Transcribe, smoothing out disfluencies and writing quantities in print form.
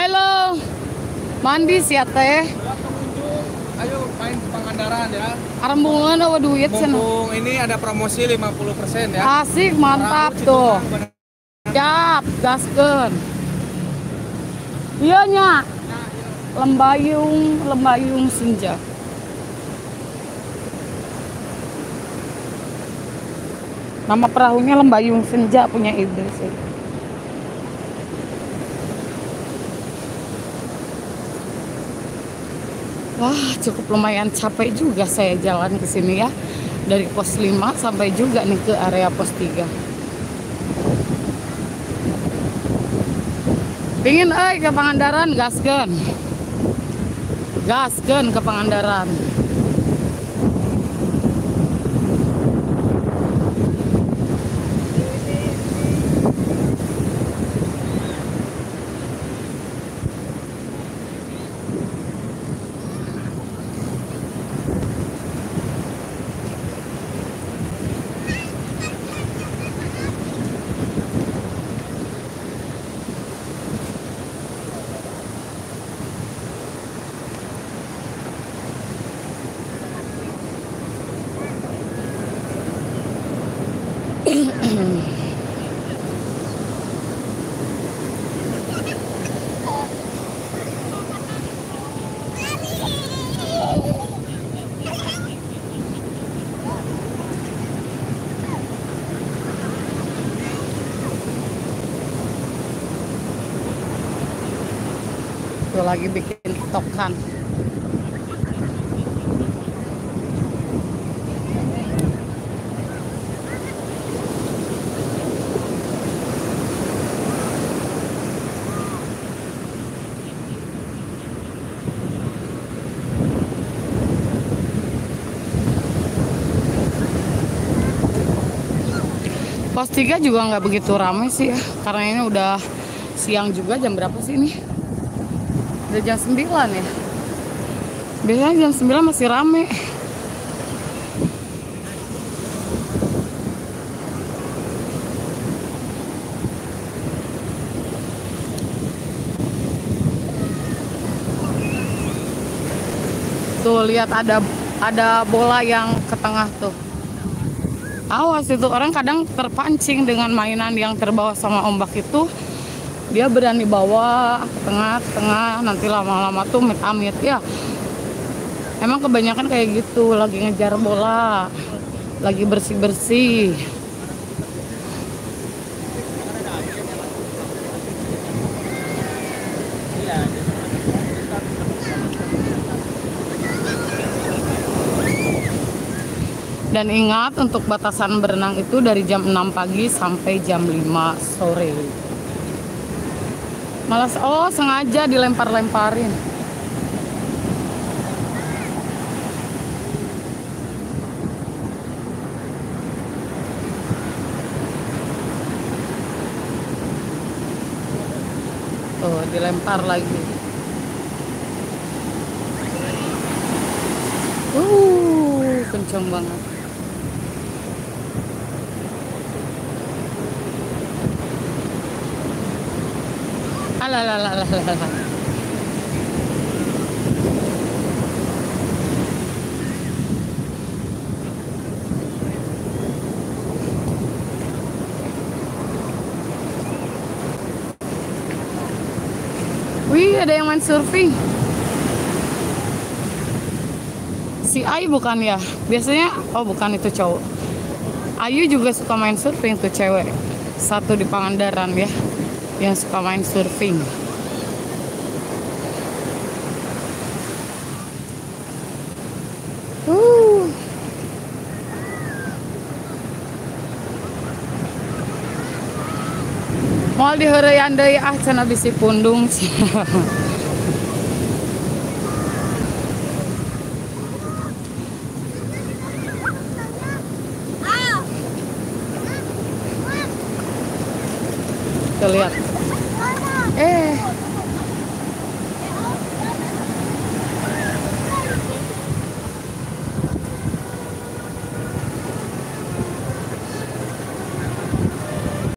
Halo, mandi siat teh. Ayo main Pangandaran ya. Arembungan awa duit sana. Mumpung ini ada promosi 50% ya. Asik, mantap tuh. Siap, gaskeun. Iya nya. Lembayung senja. Nama perahunya Lembayung Senja, punya ibu sih. Wah, cukup lumayan capek juga saya jalan ke sini ya. Dari pos 5 sampai juga nih ke area pos 3. Pingin euy ke Pangandaran, gaskeun. Gaskeun ke Pangandaran. Tuh lagi bikin tiktokan. Pos 3 juga nggak begitu ramai sih ya, karena ini udah siang juga. Jam berapa sih ini? Udah jam 9 ya. Biasanya jam 9 masih ramai. Tuh lihat ada bola yang ke tengah tuh. Awas itu, orang kadang terpancing dengan mainan yang terbawa sama ombak itu. Dia berani bawa ke tengah-tengah, nanti lama-lama tuh amit-amit ya. Emang kebanyakan kayak gitu, lagi ngejar bola, lagi bersih-bersih. Dan ingat, untuk batasan berenang itu dari jam 6 pagi sampai jam 5 sore. Malas, oh sengaja dilempar-lemparin. Tuh, dilempar lagi. Kenceng banget. Wih, ada yang main surfing. Si Ayu bukan ya? Biasanya, oh bukan, itu cowok. Ayu juga suka main surfing tuh, cewek. Satu di Pangandaran ya, yang suka main surfing. Mal diheureyan deui ah cenah bisi pundung. Tuh lihat.